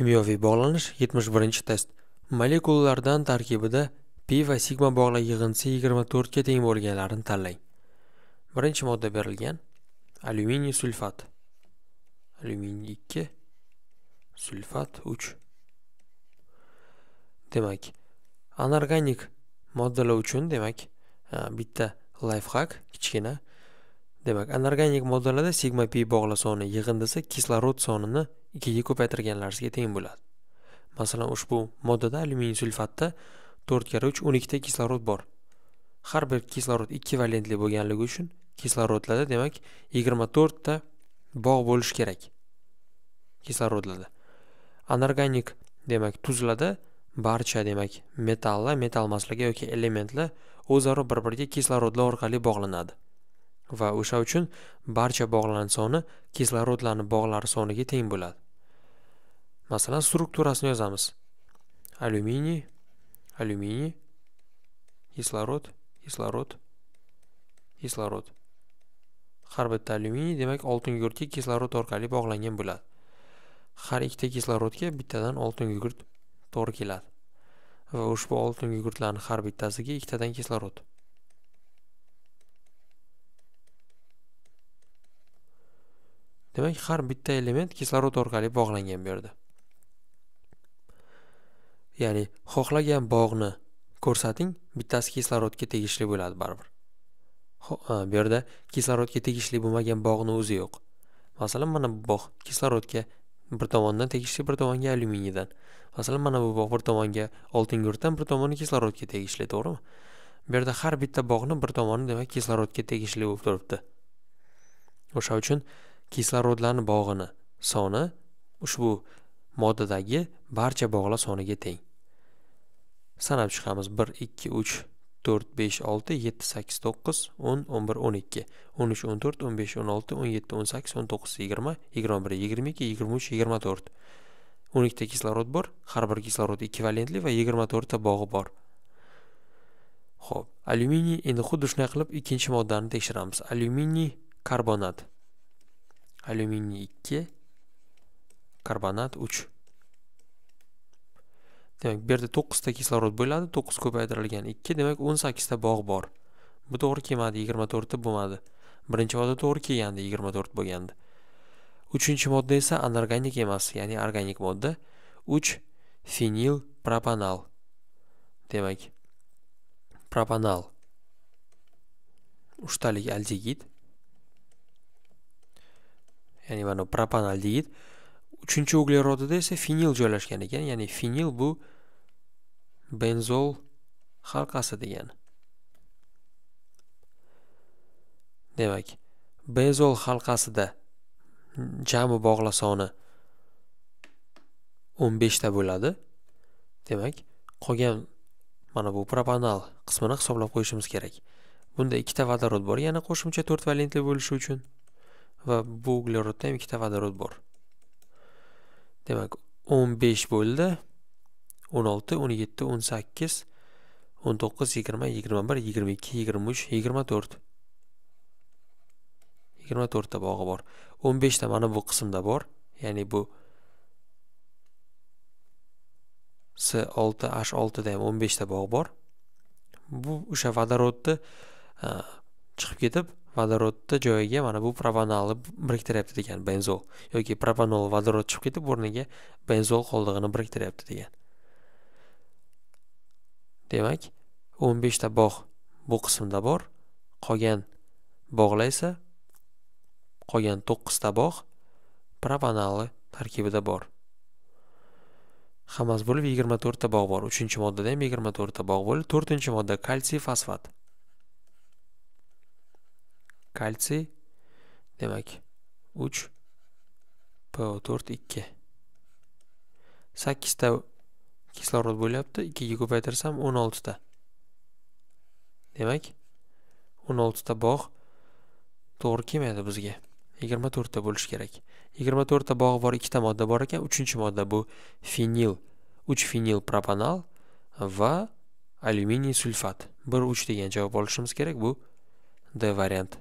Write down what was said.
Kimyoviy bog'lanish 71-test. Molekulalardan tarkibida pi va sigma bog'la yig'indisi 24 ga teng bo'lganlarini tanlang. Birinchi modda berilgan alyuminiy sulfat. Alyuminiy 2, sulfat 3. Demak, anorganik moddalar uchun demak, bitta lifehack kichkina. Demak, anorganik moddalarda sigma pi bog'la soni yig'indisi kislorod sonini 2 ga ko'paytirganlarga teng bo'ladi. Masalan, ushbu moddada alyuminiy sulfatda 4 × 3 12 ta kislorod bor. Har bir kislorod 2 valentli bo'lganligi uchun kislorodlarda demak 24 ta bog' bo'lishi kerak. Kislorodlarda. Anorganik demak tuzlarda barcha demak metallar, metal maslaga yoki elementlar o'zaro bir-biriga kislorodlar orqali bog'lanadi. Va o'sha uchun barcha bog'lanan soni kislorodlarning bog'lari soniga teng bo'ladi. Masalan, strukturasini yozamiz. Alyuminiy, alyuminiy, kislorod, kislorod, kislorod. Har bitta alyuminiy demak oltin yugurtga kislorod orqali bog'langan bo'ladi. Har ikkita kislorodga bittadan oltin yugurt to'g'ri keladi. Va ushbu oltin yugurtlarning har bittasiga ikkitadan kislorod. Demak, har bitta element kislorod orqali bog'langan berdi. Ya'ni xohlagan bog'ni ko'rsating, bittasi kislorodga tegishli bo'ladi baribir. Bu yerda kislorodga tegishli bo'lmagan bog'ning o'zi yo'q. Masalan, mana bu bog' kislorodga bir tomondan tegishli, bir tomonga alyuminiydan. Masalan, mana bu bog' bir tomonga oltin yugurtdan, bir tomoni kislorodga tegishli, to'g'rimi? Bu yerda har bitta bog'ning bir tomoni demak kislorodga tegishli bo'lib turibdi. O'sha uchun kislorodlarning bog'ini soni ushbu moddadagi barcha bog'lar soniga teng. Sanab chiqamiz 1 2 3 4 5 6 7 8 9 10 11 12 13 14 15 16 17 18 19 20 21 22 23 24. 12 ta kislorod bor, har bir kislorod 2 valentli va 24 ta bog'i bor. Xo'p, alyuminiy endi xuddi shunday qilib ikkinchi moddani tekshiramiz. Alyuminiy karbonat. Alyuminiy 2, karbonat 3. Demak, bu yerda 9 ta kislorod bo'ladi, 9 ko'paytirilgan 2, demak 18 ta bog' bor. Bu to'g'ri kelmadi, 24 ta bo'lmadi. Birinchi modda to'g'ri kelgandi, 24 bo'lgandi. 3-modda esa anorganik emas, ya'ni organik modda. 3 fenil propanal. Demak, propanal 3 talik aldehid. Ya'ni mana propanaldehid 3-uglerodida esa fenil joylashgan ekan, ya'ni fenil bu benzol halqasi degani. Demak, benzol halqasida jami bog'lar soni 15 ta bo'ladi. Demak, qolgan mana bu propanal qismini hisoblab qo'yishimiz kerak. Bunda 2 ta vodorod bor, yana qo'shimcha 4 valentli bo'lishi uchun. Va bu uglerodda ham 2 ta vodorod bor. Demak, 15 bo'ldi. 16, 17, 18, 19, 20, 21, 22, 23, 24. 24 ta bog'i bor. 15 ta mana bu qismda bor. Ya'ni bu C6H6 da ham 15 ta bog' bor. Bu o'sha vodorodni chiqib ketib vodorodni joyiga mana bu propanolni biriktiryapti degan benzol yoki propanol vodorod chiqib ketib o'rniga benzol qoldig'ini biriktiryapti degan. Demak, 15 ta bog' bu qismda bor, qolgan bog'lar esa qolgan 9 ta bog' propanoli tarkibida bor. Hammasi bo'lib 24 ta bog' bor. 3-moddada ham 24 ta bog' bo'lib, 4-modda kalsiy fosfat. Kalsiy demak 3 PO4 2. 8 ta kislorod bo'lyapti, 2 ga ko'paytirsam 16 ta. Demak, 16 ta bog' to'g'ri kelmaydi bizga. 24 ta bo'lishi kerak. 24 ta bog' bor, 2 ta modda bor ekan. 3-modda bu fenil, 3 fenil propanol va alyuminiy sulfat. 1 3 degan javob olishimiz kerak bu D variant.